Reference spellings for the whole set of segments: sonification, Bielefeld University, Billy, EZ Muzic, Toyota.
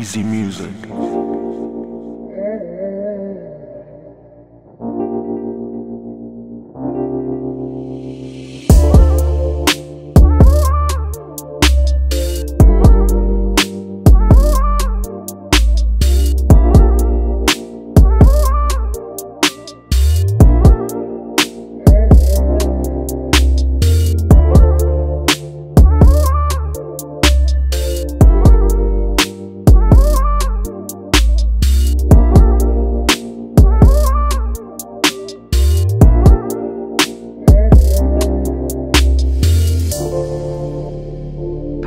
EZ Muzic.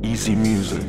EZ Muzic.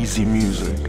EZ Muzic.